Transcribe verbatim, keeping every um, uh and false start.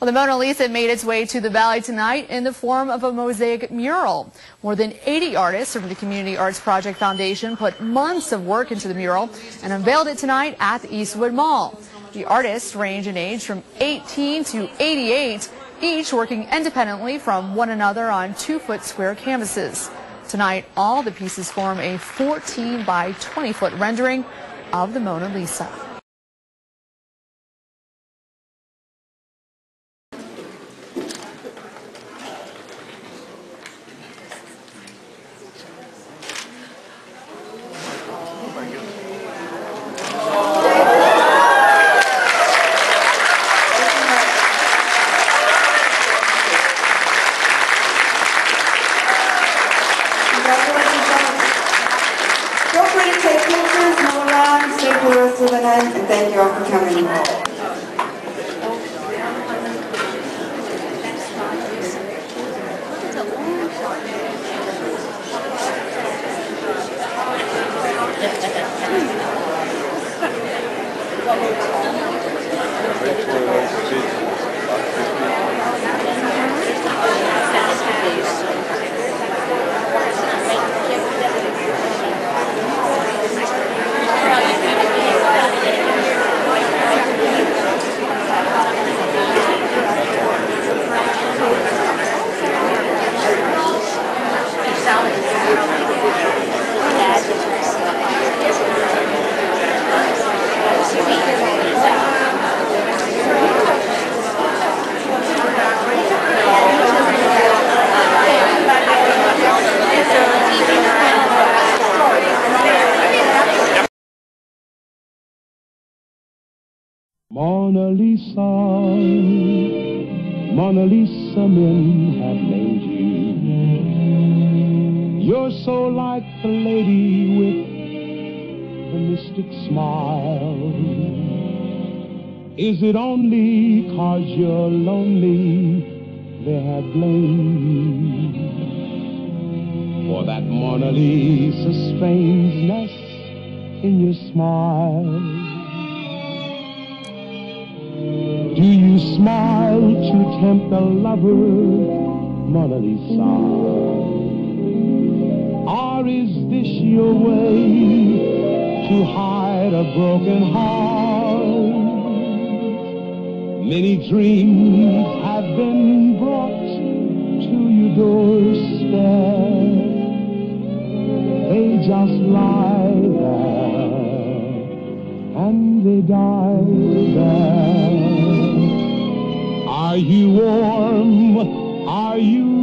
Well, the Mona Lisa made its way to the Valley tonight in the form of a mosaic mural. More than eighty artists from the Community Arts Project Foundation put months of work into the mural and unveiled it tonight at the Eastwood Mall. The artists range in age from eighteen to eighty-eight, each working independently from one another on two-foot square canvases. Tonight, all the pieces form a fourteen by twenty foot rendering of the Mona Lisa. Feel free to take pictures, move around, stay for the rest of the night, and thank you all for coming. Mona Lisa, Mona Lisa, men have named you. You're so like the lady with the mystic smile. Is it only 'cause you're lonely they have blamed you for that Mona Lisa strangeness in your smile? Do you smile to tempt the lover, Mona Lisa? Or is this your way to hide a broken heart? Many dreams have been brought to your doorstep. They just lie there and they die there. Are you warm? Are you